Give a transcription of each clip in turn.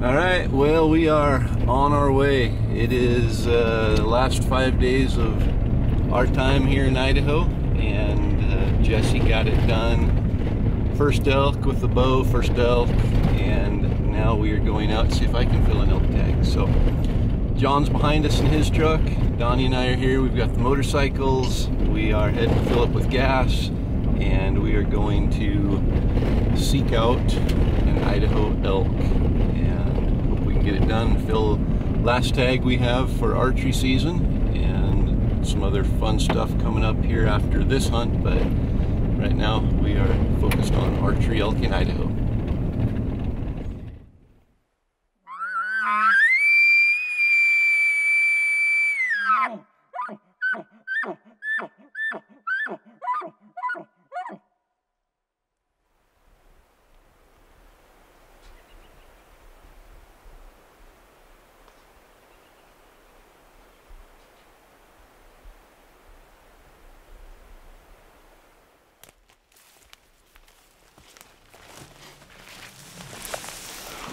Alright, well, we are on our way. It is the last 5 days of our time here in Idaho, and Jesse got it done. First elk with the bow, first elk, and now we are going out to see if I can fill an elk tag. So John's behind us in his truck, Donnie and I are here, we've got the motorcycles, we are heading to fill up with gas, and we are going to seek out an Idaho elk and hope we can get it done, fill last tag we have for archery season, and some other fun stuff coming up here after this hunt, but right now we are focused on archery elk in Idaho.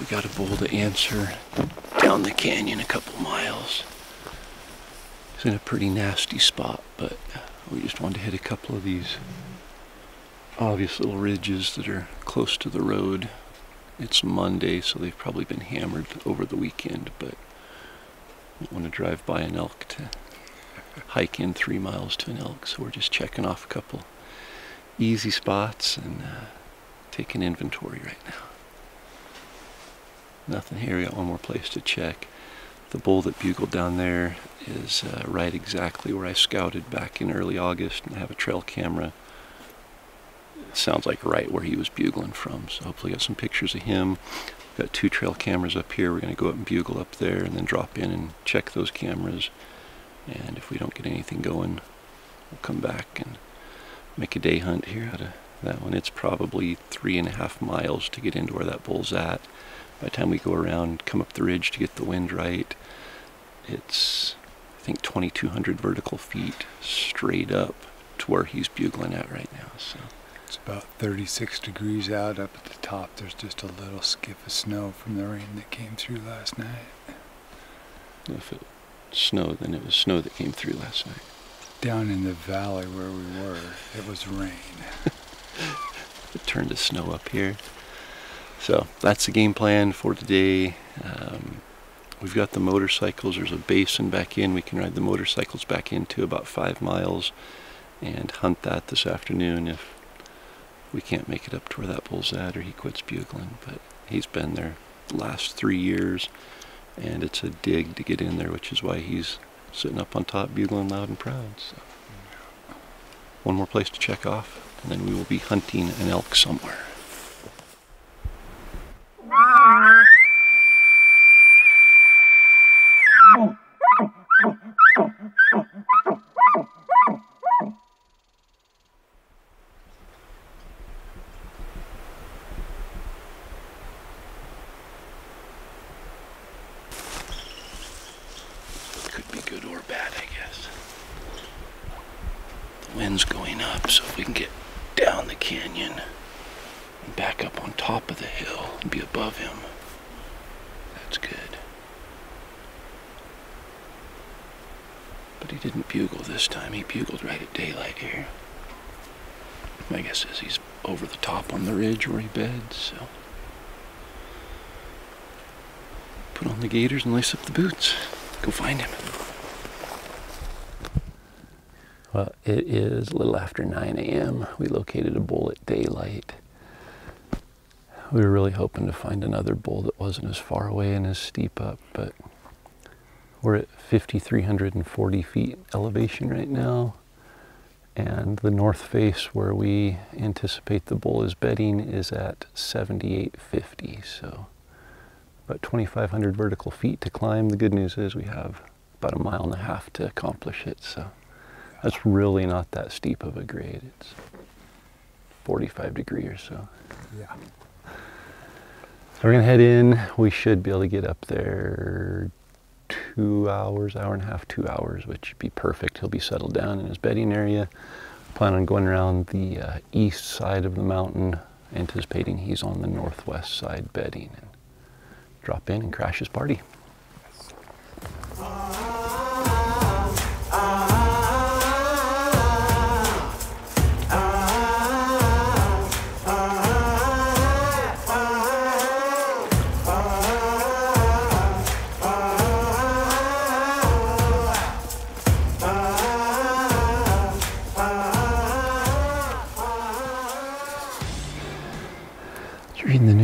Got a bull to answer down the canyon a couple miles. It's in a pretty nasty spot, but we just wanted to hit a couple of these obvious little ridges that are close to the road. It's Monday, so they've probably been hammered over the weekend, but I don't want to drive by an elk to hike in 3 miles to an elk, so we're just checking off a couple easy spots and taking inventory right now. Nothing here, we got one more place to check. The bull that bugled down there is right exactly where I scouted back in early August, and I have a trail camera. It sounds like right where he was bugling from, so hopefully got some pictures of him. Got two trail cameras up here, we're gonna go up and bugle up there and then drop in and check those cameras. And if we don't get anything going, we'll come back and make a day hunt here out of that one. It's probably 3.5 miles to get into where that bull's at. By the time we go around, come up the ridge to get the wind right, it's, I think, 2,200 vertical feet straight up to where he's bugling at right now. So it's about 36 degrees out up at the top. There's just a little skip of snow from the rain that came through last night. If it snowed, then it was snow that came through last night. Down in the valley where we were, it was rain. It turned to snow up here. So that's the game plan for today. We've got the motorcycles. There's a basin back in. We can ride the motorcycles back into about 5 miles and hunt that this afternoon if we can't make it up to where that bull's at or he quits bugling. But he's been there the last 3 years, and it's a dig to get in there, which is why he's sitting up on top bugling loud and proud. So one more place to check off, and then we will be hunting an elk somewhere. So put on the gaiters and lace up the boots. Go find him. Well, it is a little after 9 a.m. We located a bull at daylight. We were really hoping to find another bull that wasn't as far away and as steep up, but we're at 5,340 feet elevation right now. And the north face where we anticipate the bull is bedding is at 7,850, so about 2,500 vertical feet to climb. The good news is we have about 1.5 miles to accomplish it, so that's really not that steep of a grade. It's 45 degree or so. Yeah. So we're gonna head in. We should be able to get up there 2 hours, hour and a half, 2 hours, which would be perfect. He'll be settled down in his bedding area. Plan on going around the east side of the mountain, anticipating he's on the northwest side bedding, and drop in and crash his party.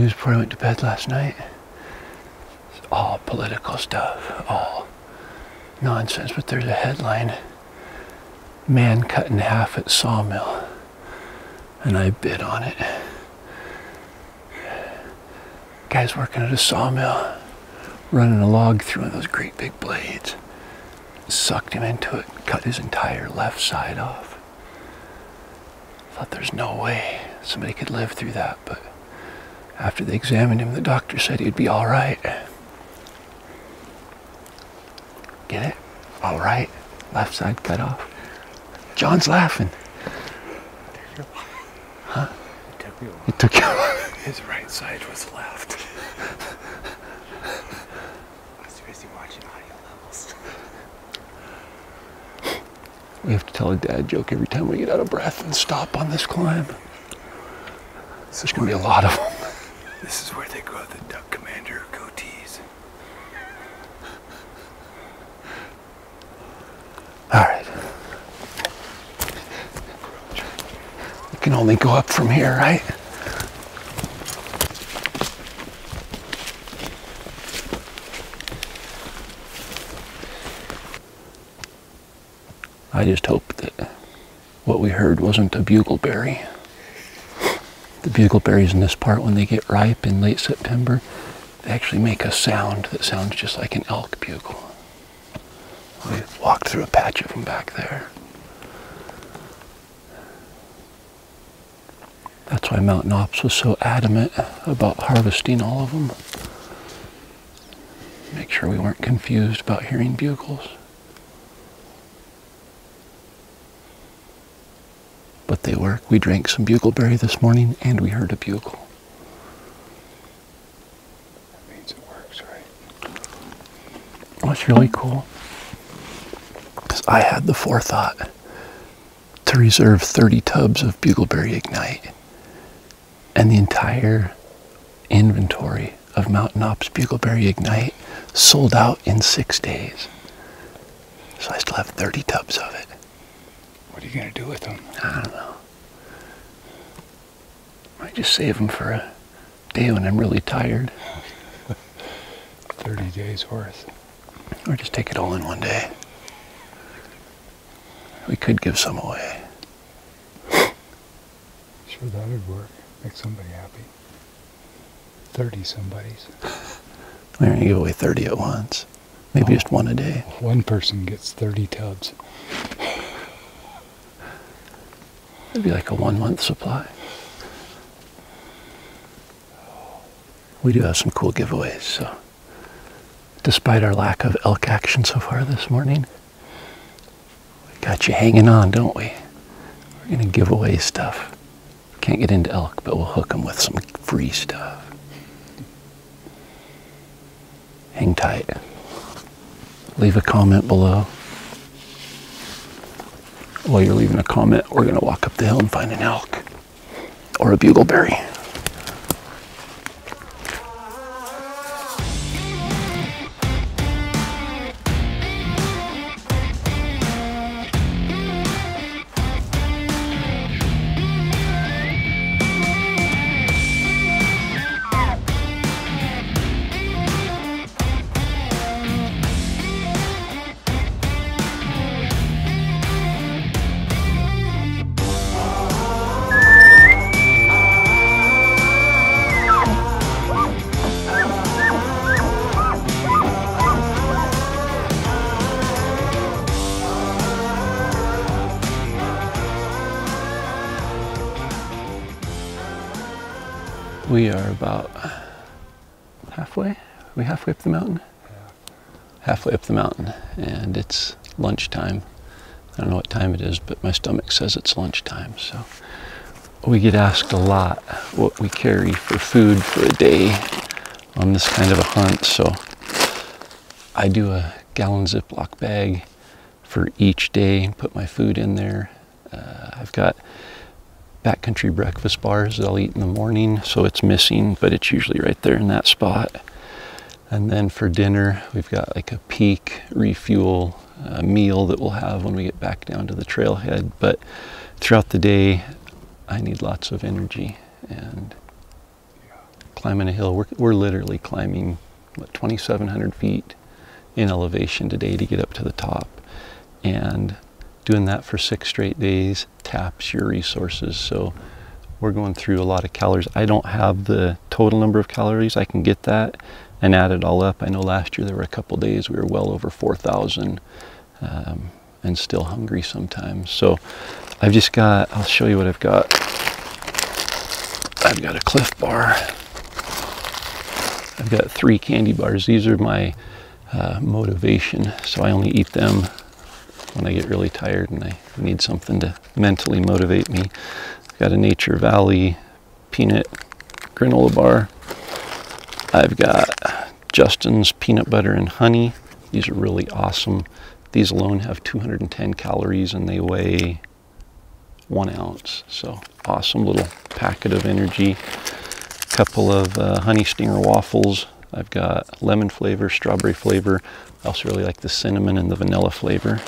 Before I went to bed last night, it's all political stuff, all nonsense, but there's a headline, man cut in half at sawmill, and I bid on it. Guy's working at a sawmill, running a log through one of those great big blades, sucked him into it, cut his entire left side off. Thought there's no way somebody could live through that, but after they examined him, the doctor said he'd be all right. Get it? All right. Left side cut off. John's laughing. Huh? It took me a while. It took you a while. His right side was left. I was busy watching audio levels. We have to tell a dad joke every time we get out of breath and stop on this climb. There's going to be a lot of them. This is where they grow the duck commander goatees. All right. You can only go up from here, right? I just hope that what we heard wasn't a bugleberry. The bugleberries in this part, when they get ripe in late September, they actually make a sound that sounds just like an elk bugle. We walked through a patch of them back there. That's why Mtn Ops was so adamant about harvesting all of them. Make sure we weren't confused about hearing bugles. But they were. We drank some bugleberry this morning and we heard a bugle. That means it works, right? What's really cool is I had the forethought to reserve 30 tubs of bugleberry ignite, and the entire inventory of Mtn Ops bugleberry ignite sold out in 6 days. So I still have 30 tubs of it. What are you going to do with them? I don't know. Might just save them for a day when I'm really tired. 30 days worth. Or just take it all in one day. We could give some away. Sure, that would work. Make somebody happy. 30 somebodies. We're going to give away 30 at once. Maybe just one a day. One person gets 30 tubs. It'd be like a 1 month supply. We do have some cool giveaways, so despite our lack of elk action so far this morning, we got you hanging on, don't we? We're gonna give away stuff. Can't get into elk, but we'll hook them with some free stuff. Hang tight. Leave a comment below. While you're leaving a comment, we're going to walk up the hill and find an elk or a bugleberry. We are about halfway. Are we halfway up the mountain? Yeah. Halfway up the mountain, and it's lunchtime. I don't know what time it is, but my stomach says it's lunchtime. So we get asked a lot what we carry for food for a day on this kind of a hunt, so I do a gallon Ziploc bag for each day and put my food in there. I've got backcountry breakfast bars that I'll eat in the morning, so it's missing, but it's usually right there in that spot. And then for dinner, we've got like a Peak Refuel meal that we'll have when we get back down to the trailhead. But throughout the day, I need lots of energy, and climbing a hill, we're literally climbing, what, 2,700 feet in elevation today to get up to the top. And doing that for 6 straight days taps your resources. So we're going through a lot of calories. I don't have the total number of calories. I can get that and add it all up. I know last year there were a couple days we were well over 4,000 and still hungry sometimes. So I've just got, I'll show you what I've got. I've got a Clif Bar. I've got 3 candy bars. These are my motivation. So I only eat them when I get really tired and I need something to mentally motivate me. I've got a Nature Valley peanut granola bar. I've got Justin's peanut butter and honey. These are really awesome. These alone have 210 calories and they weigh 1 ounce. So awesome little packet of energy. A couple of Honey Stinger waffles. I've got lemon flavor, strawberry flavor. I also really like the cinnamon and the vanilla flavor.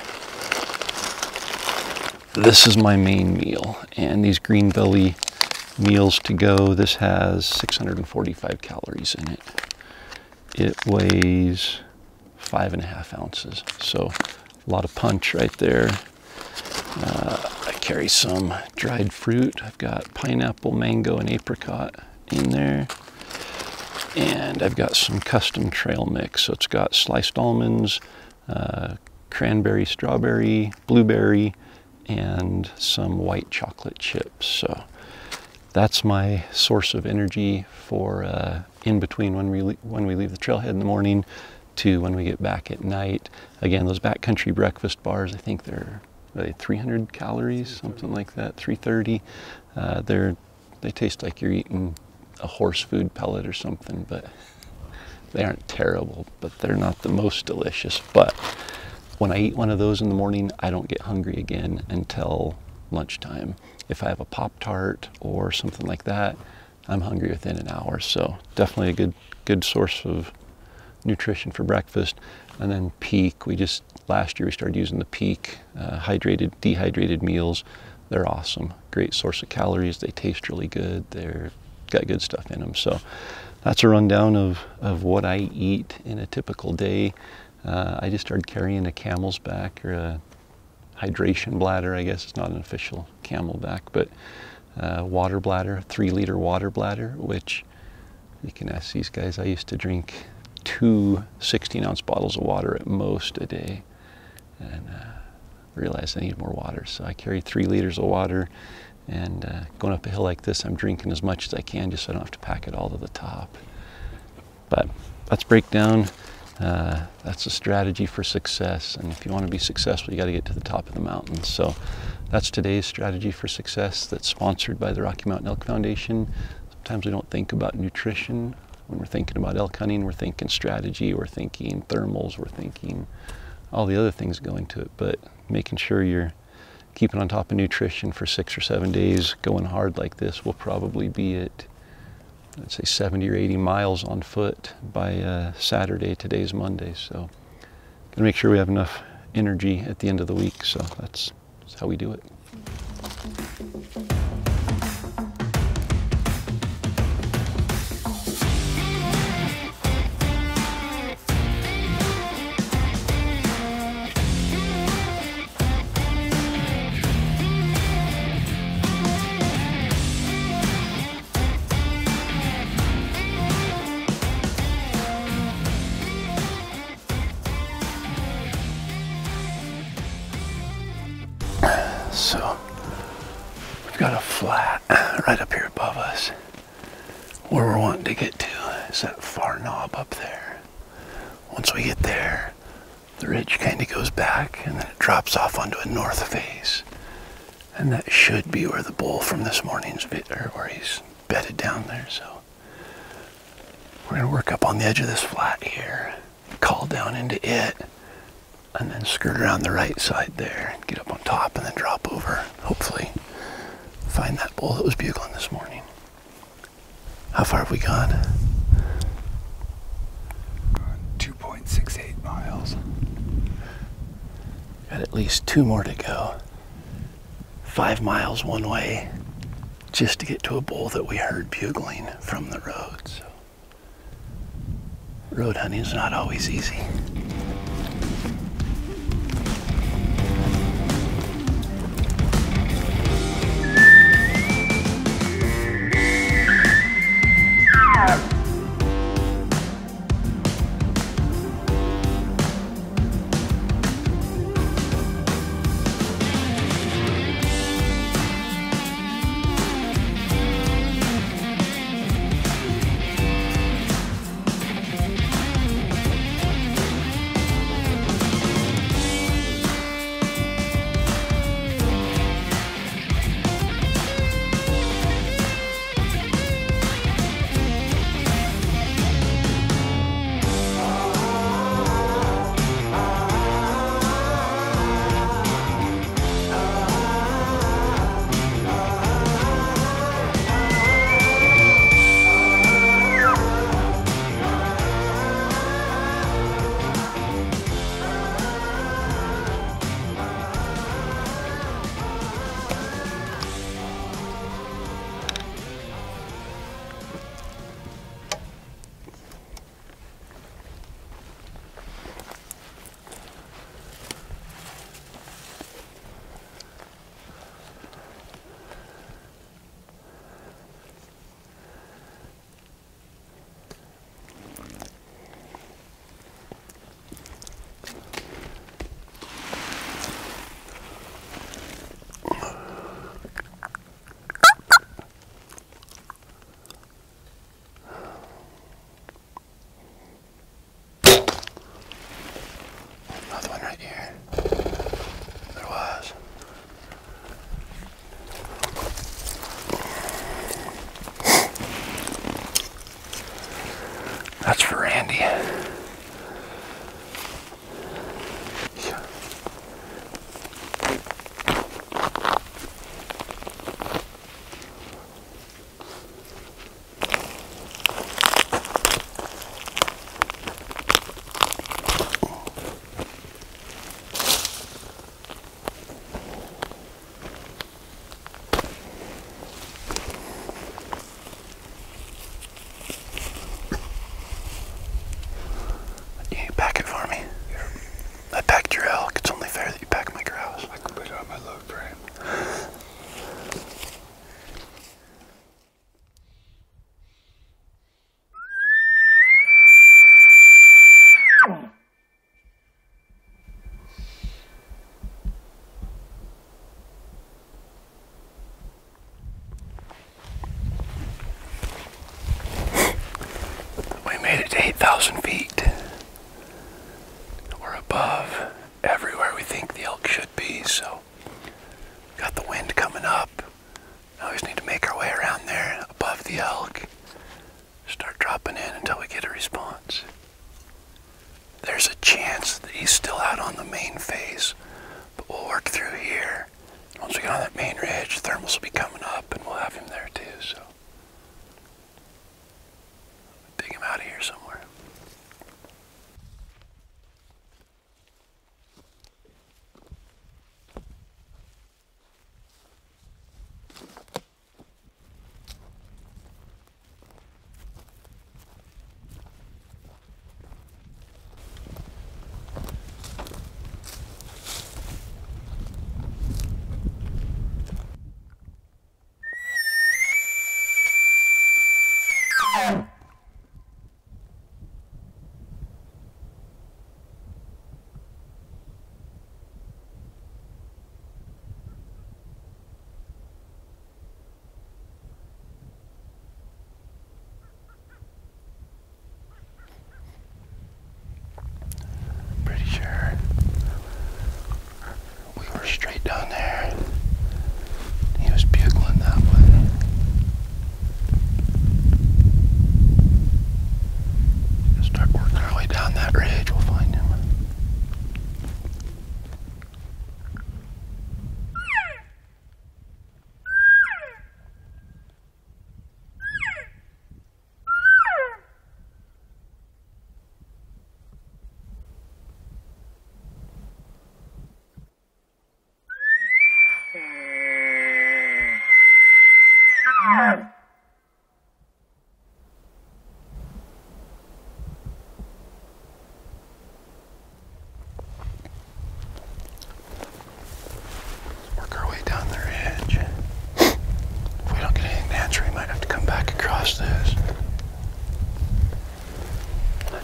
This is my main meal, and these GreenBelly meals to go, this has 645 calories in it. It weighs 5.5 ounces, so a lot of punch right there. I carry some dried fruit. I've got pineapple, mango, and apricot in there. And I've got some custom trail mix. So it's got sliced almonds, cranberry, strawberry, blueberry, and some white chocolate chips. So that's my source of energy for in between when we leave the trailhead in the morning to when we get back at night. Again, those backcountry breakfast bars, I think they're 300 calories, something like that, 330. They taste like you're eating a horse food pellet or something, but they aren't terrible, but they're not the most delicious. But when I eat one of those in the morning, I don't get hungry again until lunchtime. If I have a Pop-Tart or something like that, I'm hungry within an hour. So definitely a good source of nutrition for breakfast. And then Peak, last year we started using the Peak dehydrated meals. They're awesome, great source of calories. They taste really good. They're got good stuff in them. So that's a rundown of what I eat in a typical day. I just started carrying a camel's back, or a hydration bladder, I guess it's not an official camel back, but water bladder, a 3-liter water bladder, which you can ask these guys. I used to drink 2 16-ounce bottles of water at most a day, and realized I need more water, so I carry 3 liters of water. And going up a hill like this, I'm drinking as much as I can just so I don't have to pack it all to the top. But that's breakdown. That's a strategy for success. And if you want to be successful, you got to get to the top of the mountain. So that's today's strategy for success that's sponsored by the Rocky Mountain Elk Foundation. Sometimes we don't think about nutrition. When we're thinking about elk hunting, we're thinking strategy, we're thinking thermals, we're thinking all the other things go into it. But making sure you're keeping on top of nutrition for 6 or 7 days, going hard like this, we'll probably be at, I'd say, 70 or 80 miles on foot by Saturday. Today's Monday, so gonna make sure we have enough energy at the end of the week. So that's how we do it. So we've got a flat right up here above us. Where we're wanting to get to is that far knob up there. Once we get there, the ridge kind of goes back and then it drops off onto a north face. And that should be where the bull from this morning's bit, or where he's bedded down there. So we're gonna work up on the edge of this flat here, call down into it, and then skirt around the right side there, get up on top, and then drop over. Hopefully find that bull that was bugling this morning. How far have we gone? 2.68 miles. Got at least two more to go. 5 miles one way, just to get to a bull that we heard bugling from the road. So road hunting is not always easy.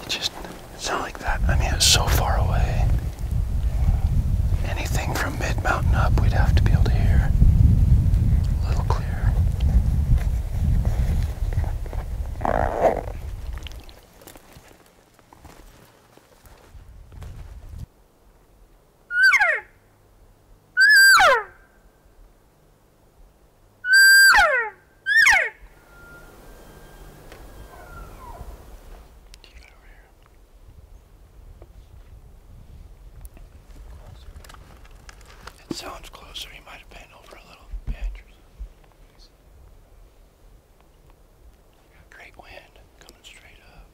just, it's not like that. I mean, it's so far away. Anything from mid-mountain up, we'd have to be able to hear. A little clearer. Sounds closer, he might have been over a little bit. Got great wind coming straight up.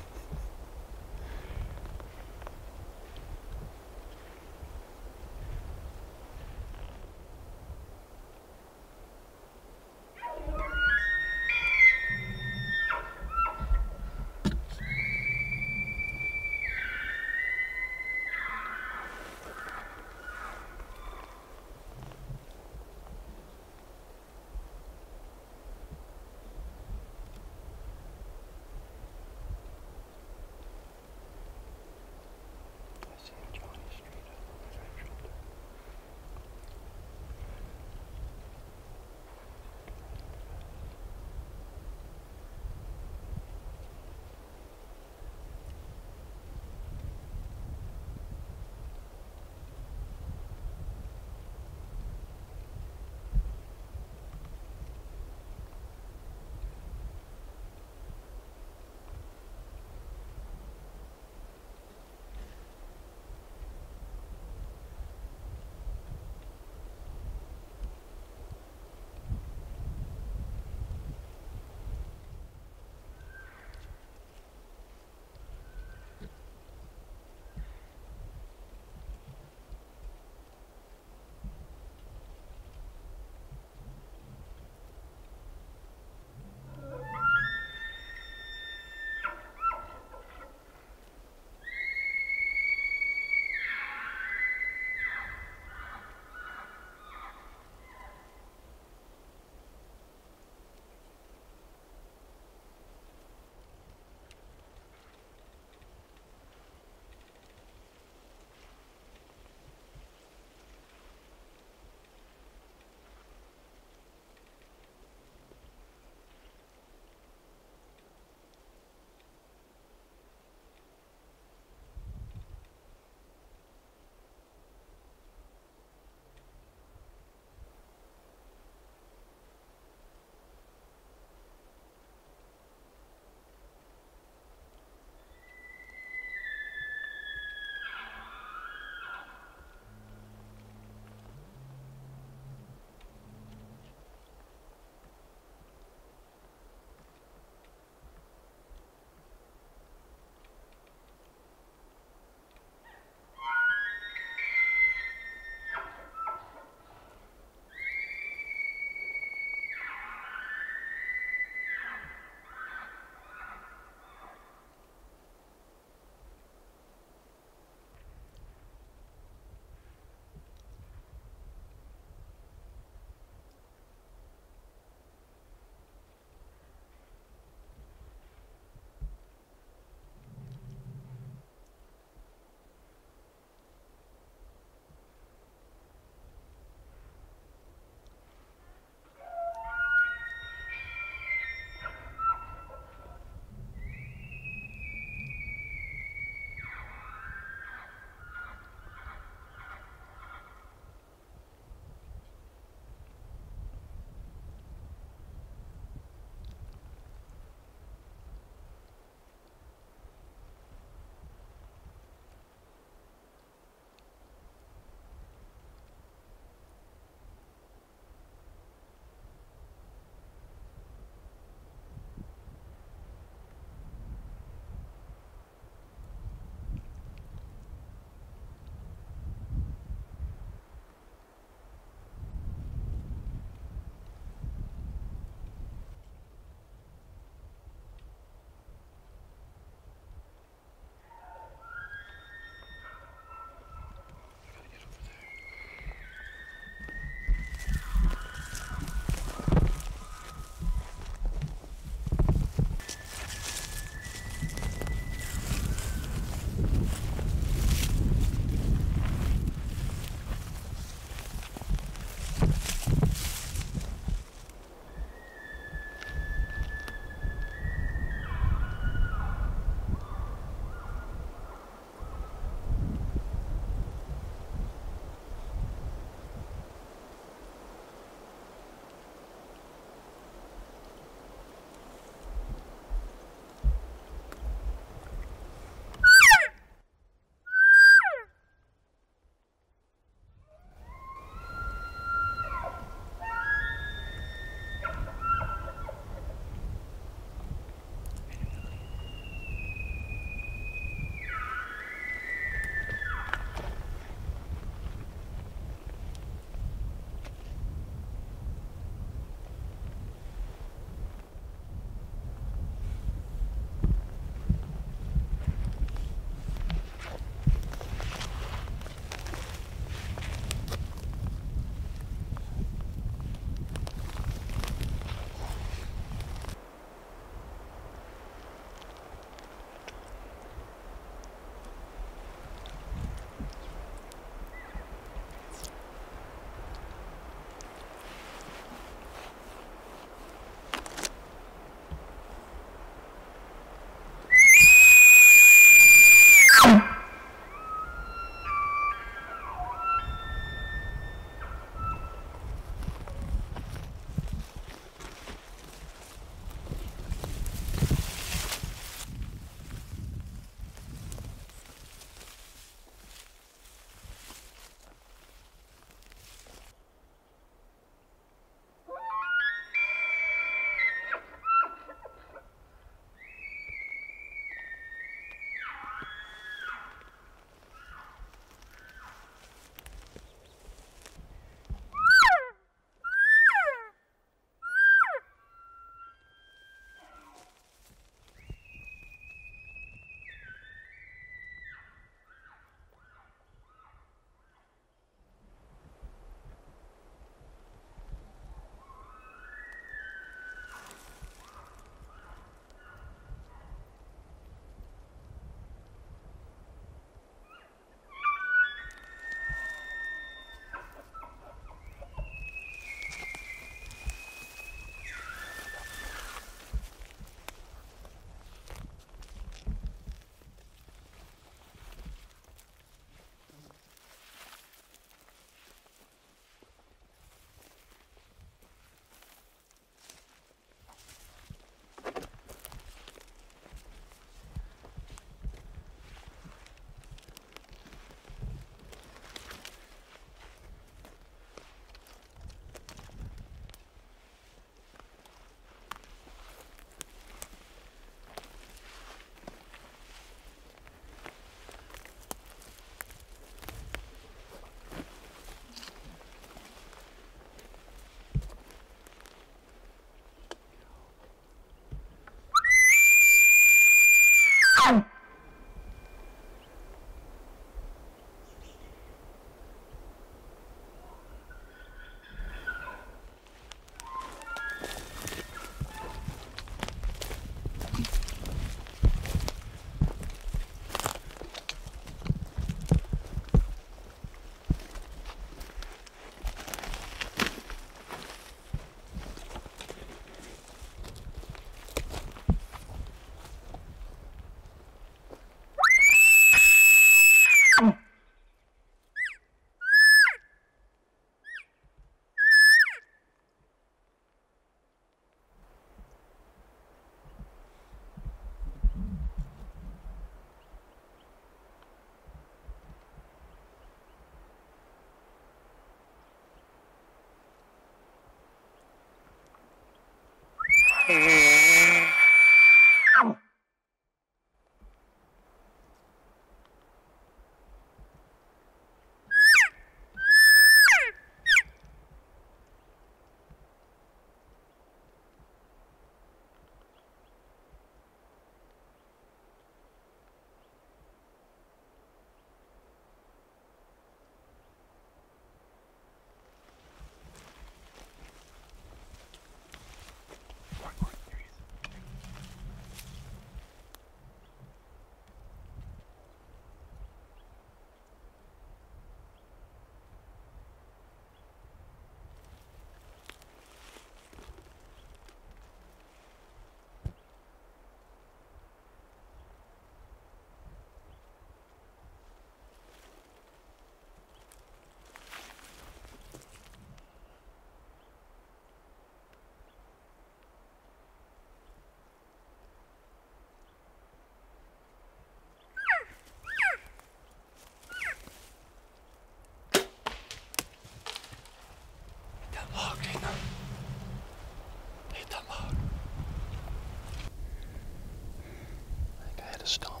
stump,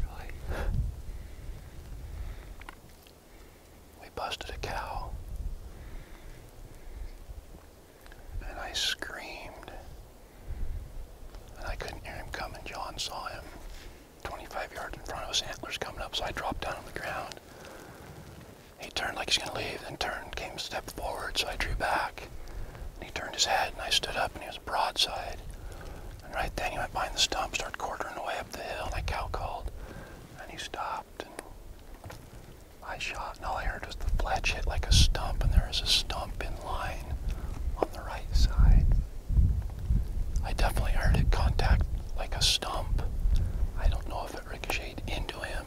really. We busted a cow, and I screamed, and I couldn't hear him coming. John saw him 25 yards in front of us, antlers coming up, so I dropped down on the ground. He turned like he's gonna leave, then turned, came a step forward, so I drew back, and he turned his head, and I stood up, and he was broadside. And right then he went behind the stump, started quartering away up the hill, and I cow called, and he stopped, and I shot, and all I heard was the fletch hit like a stump, and there was a stump in line on the right side. I definitely heard it contact like a stump. I don't know if it ricocheted into him.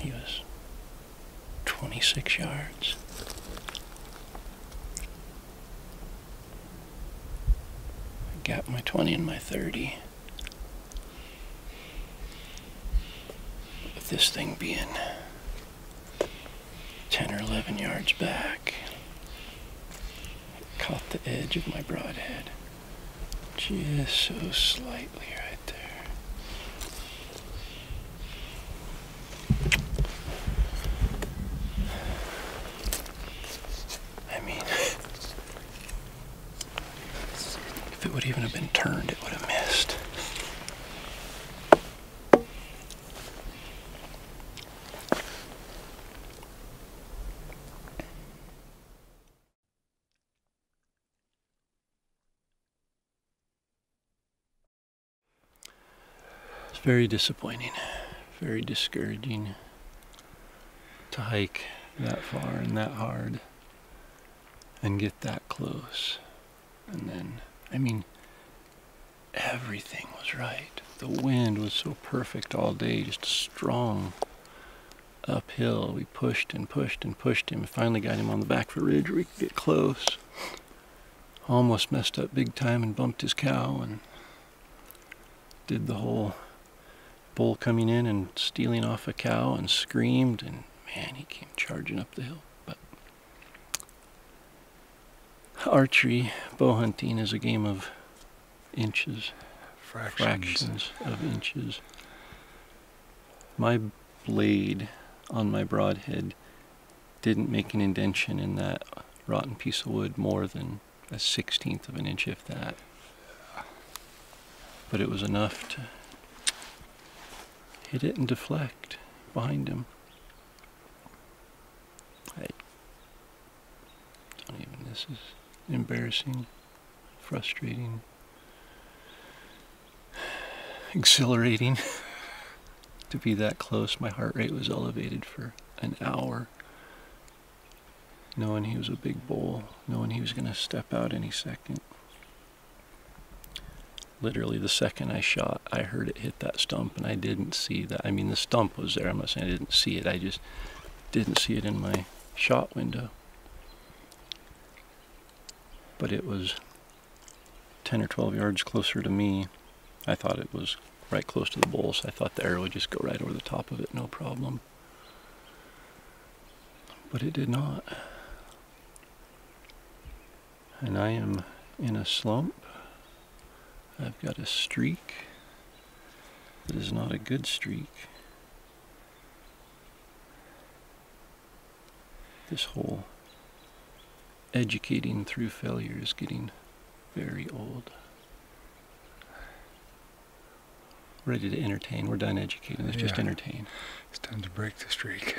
He was 26 yards. I gapped my 20 and my 30. With this thing being 10 or 11 yards back, I caught the edge of my broadhead just so slightly right there. Even have been turned, it would have missed. It's very disappointing, very discouraging to hike that far and that hard and get that close. And then, I mean, everything was right. The wind was so perfect all day, just strong uphill. We pushed and pushed and pushed him. We finally got him on the back of a ridge where we could get close. Almost messed up big time and bumped his cow and did the whole bull coming in and stealing off a cow and screamed, and man, he came charging up the hill. But archery, bow hunting, is a game of inches, fractions of inches. My blade on my broadhead didn't make an indention in that rotten piece of wood more than a 1/16 of an inch, if that. But it was enough to hit it and deflect behind him. I don't even, this is embarrassing, frustrating, exhilarating to be that close. My heart rate was elevated for an hour, knowing he was a big bull, knowing he was going to step out any second. literally the second I shot, I heard it hit that stump, and I didn't see that. I mean, the stump was there. I'm not saying I didn't see it. I just didn't see it in my shot window. But it was 10 or 12 yards closer to me. I thought it was right close to the bull, so I thought the arrow would just go right over the top of it, no problem. But it did not. And I am in a slump. I've got a streak that is not a good streak. This whole educating through failure is getting very old. Ready to entertain. We're done educating. Let's just entertain. It's time to break the streak.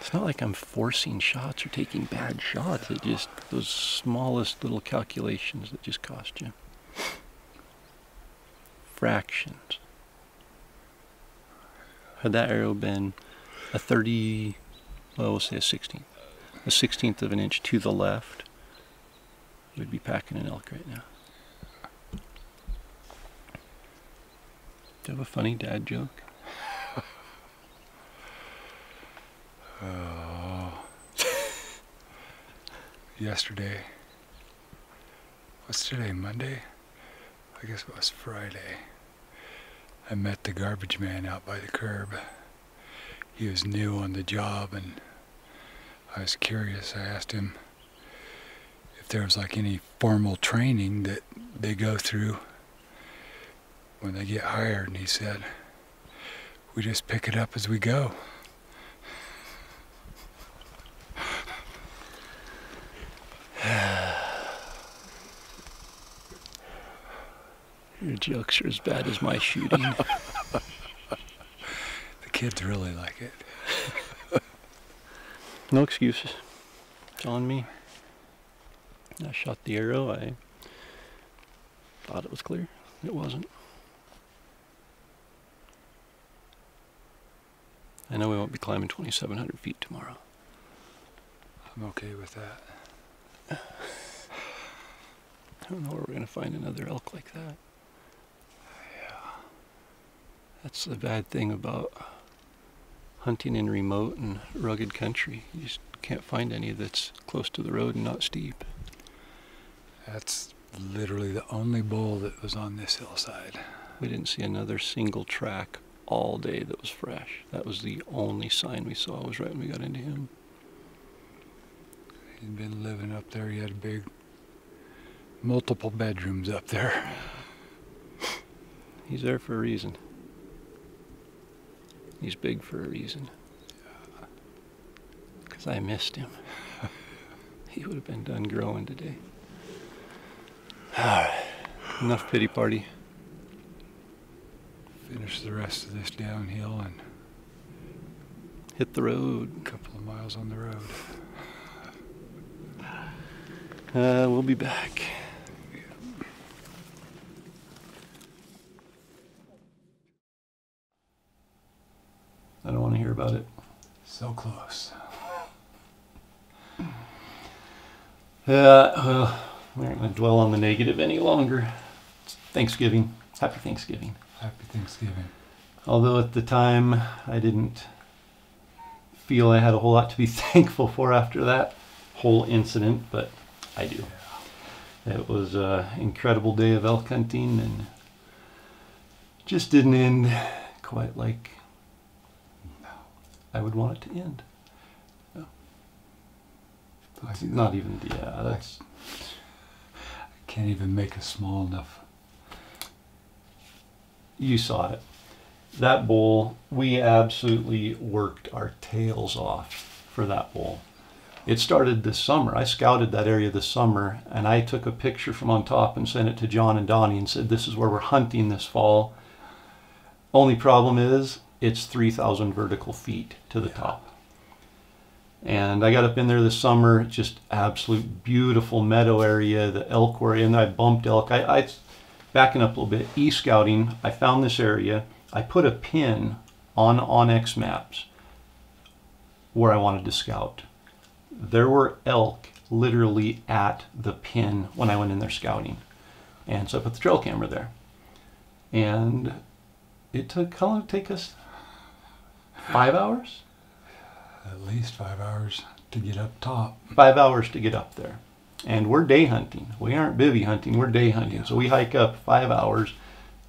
It's not like I'm forcing shots or taking bad shots. It just, those smallest little calculations that just cost you. Fractions. Had that arrow been a 30, well, we'll say a 16th. A 16th of an inch to the left, we'd be packing an elk right now. Do you have a funny dad joke? Yesterday, what's today, Monday? I guess it was Friday. I met the garbage man out by the curb. He was new on the job, and I was curious. I asked him if there was like any formal training that they go through when they get hired, and he said, "We just pick it up as we go." Your jokes are as bad as my shooting. The kids really like it. No excuses. It's on me. I shot the arrow. I thought it was clear. It wasn't. I know we won't be climbing 2,700 feet tomorrow. I'm okay with that. I don't know where we're going to find another elk like that. Yeah. That's the bad thing about hunting in remote and rugged country. You just can't find any that's close to the road and not steep. That's literally the only bull that was on this hillside. We didn't see another single track all day that was fresh. That was the only sign we saw, was right when we got into him. He'd been living up there. He had big, multiple bedrooms up there. He's there for a reason. He's big for a reason. Because I missed him. He would have been done growing today. All right. Enough pity party. Finish the rest of this downhill and hit the road. A couple of miles on the road. We'll be back. I don't want to hear about it. So close. Well, we're not going to dwell on the negative any longer. It's Thanksgiving. Happy Thanksgiving. Happy Thanksgiving. Although at the time, I didn't feel I had a whole lot to be thankful for after that whole incident, but I do. It was an incredible day of elk hunting, and just didn't end quite like I would want it to end. No. Not even the, that's... I can't even make it small enough. You saw it. That bull, we absolutely worked our tails off for that bull. It started this summer. I scouted that area this summer, and I took a picture from on top and sent it to John and Donnie and said, this is where we're hunting this fall. Only problem is it's 3,000 vertical feet to the top. And I got up in there this summer, just absolute beautiful meadow area, the elk were in. I bumped elk. I backing up a little bit, e-scouting, I found this area. I put a pin on X Maps where I wanted to scout. There were elk literally at the pin when I went in there scouting. And so I put the trail camera there. And it took, how long did it take us? 5 hours? At least 5 hours to get up top. 5 hours to get up there. And we're day hunting. We aren't bivvy hunting, we're day hunting. Yeah. So we hike up 5 hours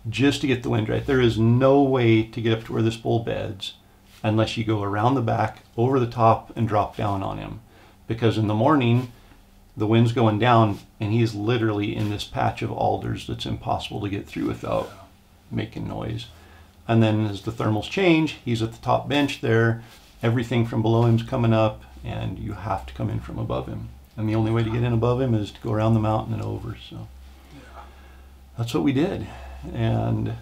just to get the wind right. There is no way to get up to where this bull beds unless you go around the back, over the top, and drop down on him. Because in the morning, the wind's going down, and he's literally in this patch of alders that's impossible to get through without making noise. And then as the thermals change, he's at the top bench there. Everything from below him's coming up, and you have to come in from above him. And the only way to get in above him is to go around the mountain and over. So that's what we did. And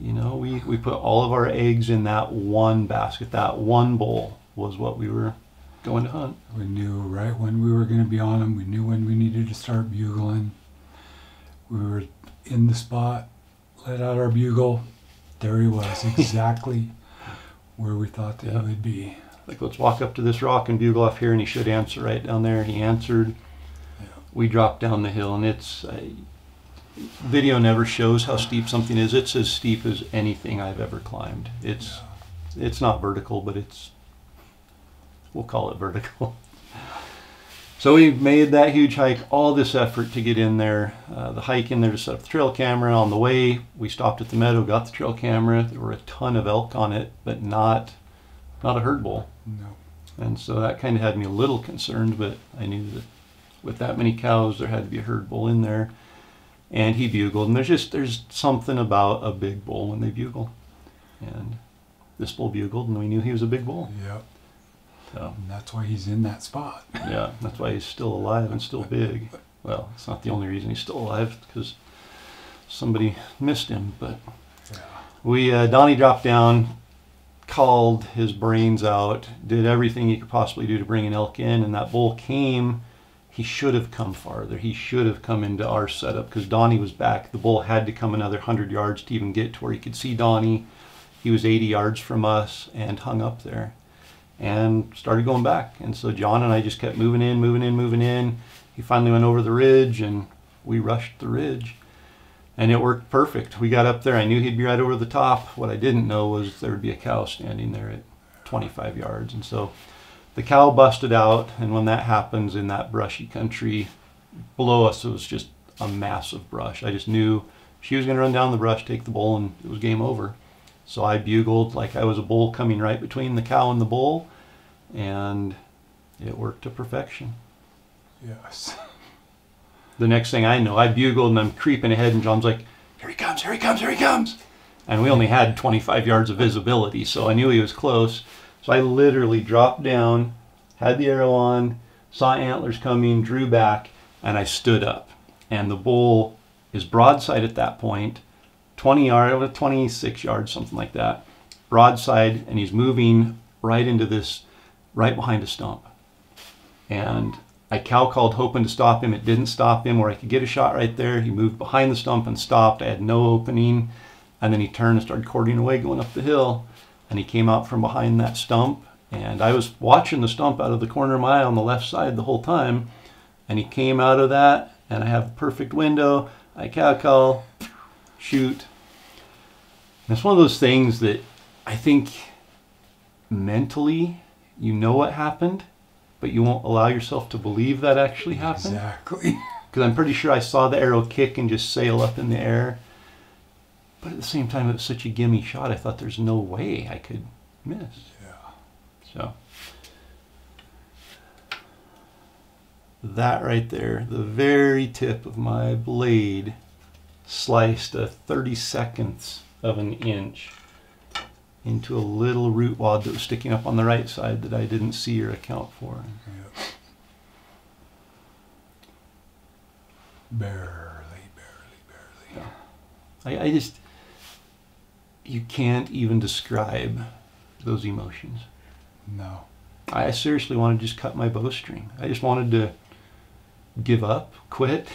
you know, we put all of our eggs in that one basket. That one bull was what we were going to hunt. We knew right when we were going to be on him. We knew when we needed to start bugling. We were in the spot, let out our bugle. There he was, exactly where we thought that he would be. Like, let's walk up to this rock and bugle off here, and he should answer right down there. He answered. Yeah. We dropped down the hill, and it's... video never shows how steep something is. It's as steep as anything I've ever climbed. It's not vertical, but it's, we'll call it vertical. So we made that huge hike, all this effort to get in there, the hike in there to set up the trail camera. On the way, we stopped at the meadow, got the trail camera. There were a ton of elk on it, but not a herd bull. No. And so that kind of had me a little concerned, but I knew that with that many cows, there had to be a herd bull in there. And he bugled, and there's something about a big bull when they bugle. And this bull bugled, and we knew he was a big bull. Yep. So. And that's why he's in that spot. Yeah, that's why he's still alive and still big. Well, it's not the only reason he's still alive, because somebody missed him. But we, Donnie dropped down, called his brains out, did everything he could possibly do to bring an elk in, and that bull came. He should have come farther. He should have come into our setup because Donnie was back. The bull had to come another 100 yards to even get to where he could see Donnie. He was 80 yards from us and hung up there and started going back. And so John and I just kept moving in, moving in, moving in. He finally went over the ridge, and we rushed the ridge. And it worked perfect. We got up there. I knew he'd be right over the top. What I didn't know was there would be a cow standing there at 25 yards. And so the cow busted out, and when that happens in that brushy country, below us it was just a mass of brush. I just knew she was going to run down the brush, take the bull, and it was game over. So I bugled like I was a bull coming right between the cow and the bull, and it worked to perfection. Yes. The next thing I know, I bugled, and I'm creeping ahead, and John's like, here he comes, here he comes, here he comes. And we only had 25 yards of visibility, so I knew he was close. So I literally dropped down, had the arrow on, saw antlers coming, drew back, and I stood up. And the bull is broadside at that point, 20 yards, 26 yards, something like that. Broadside, and he's moving right into this, right behind a stump. And I cow called hoping to stop him. It didn't stop him where I could get a shot right there. He moved behind the stump and stopped. I had no opening. And then he turned and started cording away going up the hill. And he came out from behind that stump, and I was watching the stump out of the corner of my eye on the left side the whole time. And he came out of that, and I have a perfect window. I cow call, shoot. And it's one of those things that I think mentally you know what happened, but you won't allow yourself to believe that actually happened. Exactly. Because I'm pretty sure I saw the arrow kick and just sail up in the air. But at the same time, it was such a gimme shot, I thought there's no way I could miss. Yeah. So that right there, the very tip of my blade sliced a 32nd of an inch into a little root wad that was sticking up on the right side that I didn't see or account for. Yeah. Barely. Yeah. I just... you can't even describe those emotions. No. I seriously wanted to just cut my bowstring. I just wanted to give up, quit.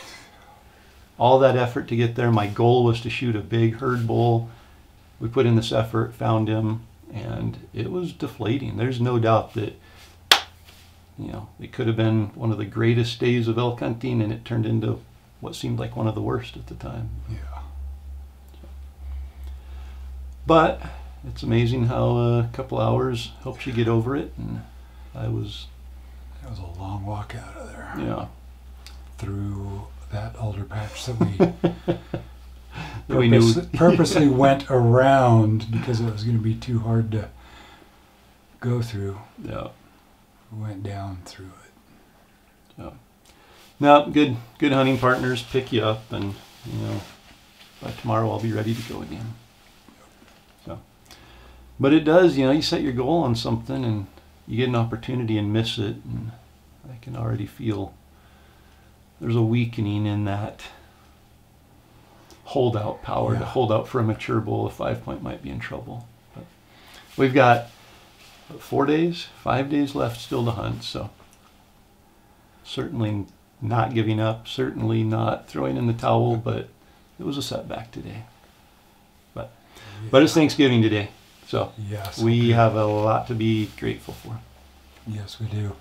All that effort to get there. My goal was to shoot a big herd bull. We put in this effort, found him, and it was deflating. There's no doubt that, you know, it could have been one of the greatest days of elk hunting, and it turned into what seemed like one of the worst at the time. Yeah. So. But it's amazing how a couple hours helps you get over it, and that was a long walk out of there. Yeah. Through that alder patch that we purposely went around because it was going to be too hard to go through. Yeah. We went down through it. Yeah. No, good hunting partners pick you up, and you know, by tomorrow I'll be ready to go again. So, but it does, you know, you set your goal on something and you get an opportunity and miss it, and I can already feel there's a weakening in that holdout power. Yeah. To hold out for a mature bull, a 5-point might be in trouble. But we've got 5 days left still to hunt, so certainly not giving up, certainly not throwing in the towel, but it was a setback today. But yeah. But it's Thanksgiving today, so yes, we have a lot to be grateful for. Yes, we do.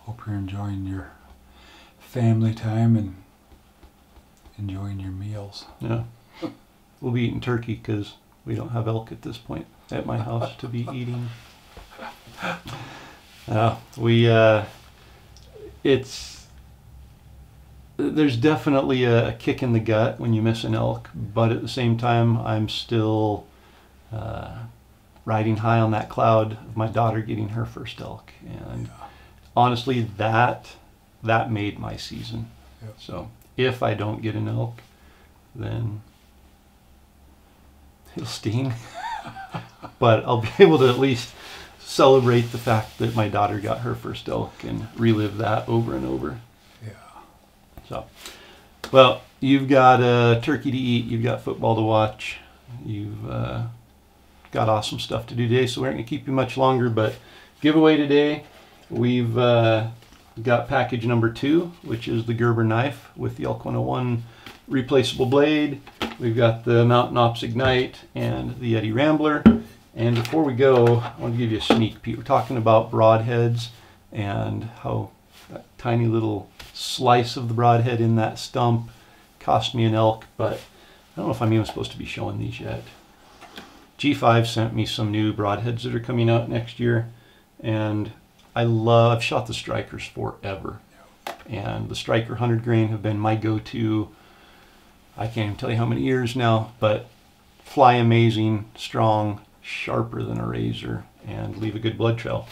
Hope you're enjoying your family time and enjoying your meals. Yeah. We'll be eating turkey because we don't have elk at this point at my house to be eating. There's definitely a kick in the gut when you miss an elk, but at the same time, I'm still riding high on that cloud of my daughter getting her first elk. And yeah. Honestly, that made my season. Yep. So if I don't get an elk, then it'll sting. But I'll be able to at least celebrate the fact that my daughter got her first elk and relive that over and over. So, well, you've got turkey to eat, you've got football to watch, you've got awesome stuff to do today, so we aren't going to keep you much longer, but giveaway today, we've got package number 2, which is the Gerber knife with the Elk101 replaceable blade. We've got the Mtn Ops Ignite and the YETI Rambler. And before we go, I want to give you a sneak peek. We're talking about broadheads and how that tiny little slice of the broadhead in that stump cost me an elk, but I don't know if I'm even supposed to be showing these yet. G5 sent me some new broadheads that are coming out next year, and I've shot the Strikers forever, and the Striker 100 grain have been my go-to. I can't even tell you how many years now, but fly amazing, strong, sharper than a razor, and leave a good blood trail.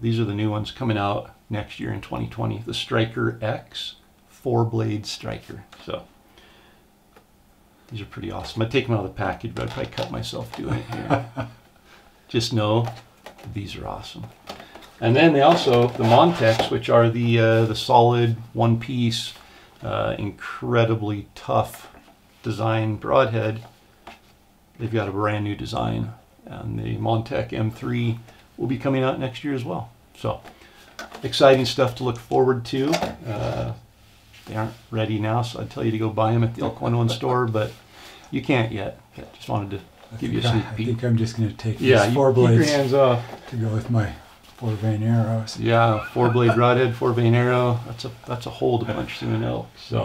These are the new ones coming out next year in 2020, the Striker X 4-blade Striker. So these are pretty awesome. I'd take them out of the package, but I'd probably cut myself doing it here. Just know these are awesome. And then they also, the Montecs, which are the solid one-piece, incredibly tough design broadhead. They've got a brand new design, and the Montec M3 will be coming out next year as well. So exciting stuff to look forward to. They aren't ready now, so I'd tell you to go buy them at the Elk101 store, but you can't yet. Just wanted to give you a sneak peek. I think I'm just going to take these 4 blades. Keep your hands off. To go with my 4-vein arrows. Yeah, 4-blade broadhead, 4-vein arrow. That's a hole to punch through an elk. So.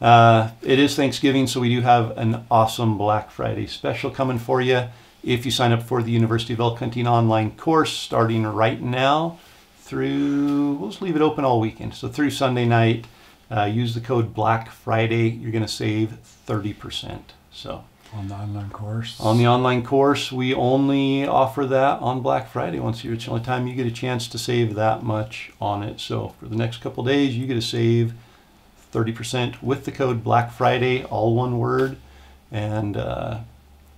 Yeah. It is Thanksgiving, so we do have an awesome Black Friday special coming for you. If you sign up for the University of Elk Hunting online course starting right now through, we'll just leave it open all weekend. So through Sunday night, use the code Black Friday. You're going to save 30%. So on the online course? On the online course, we only offer that on Black Friday once a year. It's the only time you get a chance to save that much on it. So for the next couple days, you get to save 30% with the code Black Friday, all one word, and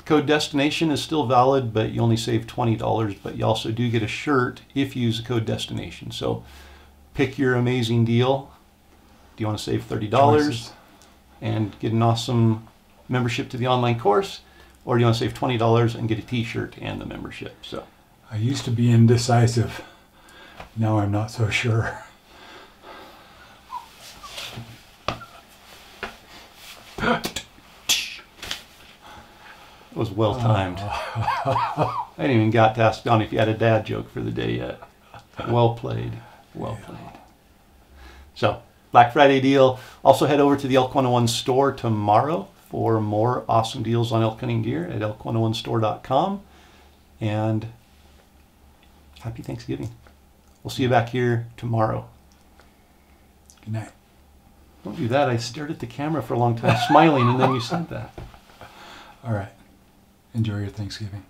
code destination is still valid, but you only save $20, but you also do get a shirt if you use the code destination. So pick your amazing deal. Do you want to save $30 choices and get an awesome membership to the online course, or do you want to save $20 and get a t-shirt and the membership? So I used to be indecisive. Now I'm not so sure. It was well timed. I didn't even got to ask Don if you had a dad joke for the day yet. Well played. Well played. So Black Friday deal. Also head over to the Elk101 store tomorrow for more awesome deals on elk hunting gear at elk101store.com. And happy Thanksgiving. We'll see you back here tomorrow. Good night. Don't do that. I stared at the camera for a long time, smiling, and then you said that. All right. Enjoy your Thanksgiving.